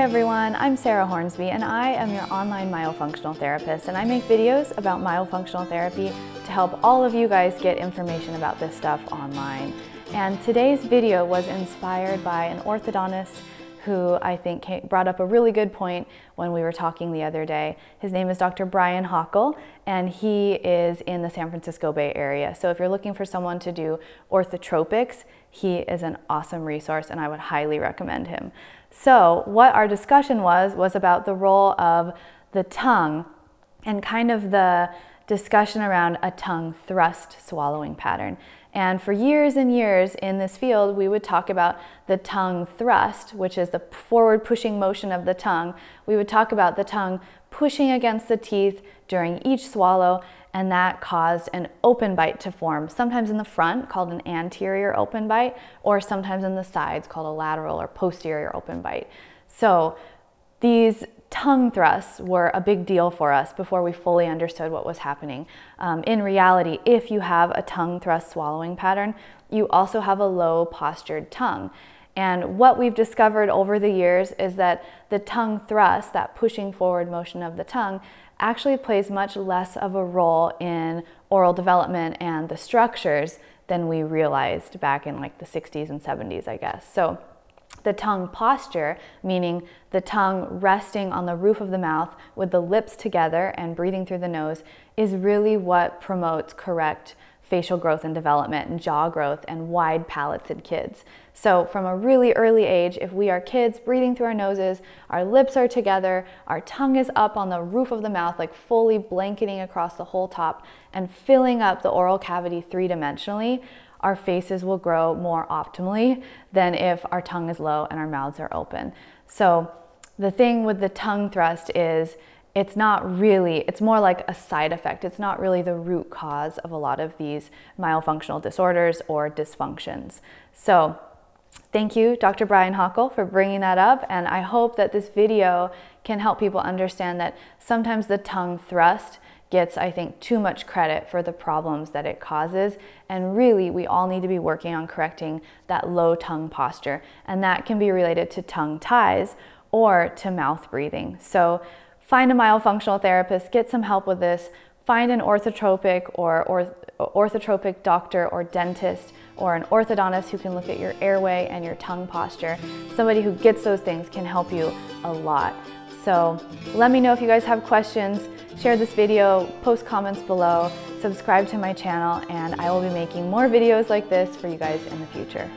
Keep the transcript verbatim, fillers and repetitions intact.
Hi everyone, I'm Sarah Hornsby and I am your online myofunctional therapist, and I make videos about myofunctional therapy to help all of you guys get information about this stuff online. And today's video was inspired by an orthodontist who I think came, brought up a really good point when we were talking the other day. His name is Doctor Brian Hockel, and he is in the San Francisco Bay Area. So if you're looking for someone to do orthotropics, he is an awesome resource and I would highly recommend him. So what our discussion was, was about the role of the tongue and kind of the discussion around a tongue thrust swallowing pattern. And for years and years in this field, we would talk about the tongue thrust, which is the forward pushing motion of the tongue. We would talk about the tongue pushing against the teeth during each swallow, and that caused an open bite to form, sometimes in the front called an anterior open bite, or sometimes in the sides called a lateral or posterior open bite. So these tongue thrusts were a big deal for us before we fully understood what was happening. Um, in reality, if you have a tongue thrust swallowing pattern, you also have a low postured tongue. And what we've discovered over the years is that the tongue thrust, that pushing forward motion of the tongue, actually plays much less of a role in oral development and the structures than we realized back in like the sixties and seventies, I guess. So the tongue posture, meaning the tongue resting on the roof of the mouth with the lips together and breathing through the nose, is really what promotes correct facial growth and development and jaw growth and wide palates in kids. So from a really early age, if we are kids breathing through our noses, our lips are together, our tongue is up on the roof of the mouth, like fully blanketing across the whole top and filling up the oral cavity three-dimensionally, our faces will grow more optimally than if our tongue is low and our mouths are open. So the thing with the tongue thrust is it's not really, it's more like a side effect. It's not really the root cause of a lot of these myofunctional disorders or dysfunctions. So thank you, Doctor Brian Hockel, for bringing that up. And I hope that this video can help people understand that sometimes the tongue thrust gets, I think, too much credit for the problems that it causes. And really, we all need to be working on correcting that low tongue posture. And that can be related to tongue ties or to mouth breathing. So find a myofunctional therapist, get some help with this, find an orthotropic or orth orthotropic doctor or dentist or an orthodontist who can look at your airway and your tongue posture. Somebody who gets those things can help you a lot. So let me know if you guys have questions, share this video, post comments below, subscribe to my channel, and I will be making more videos like this for you guys in the future.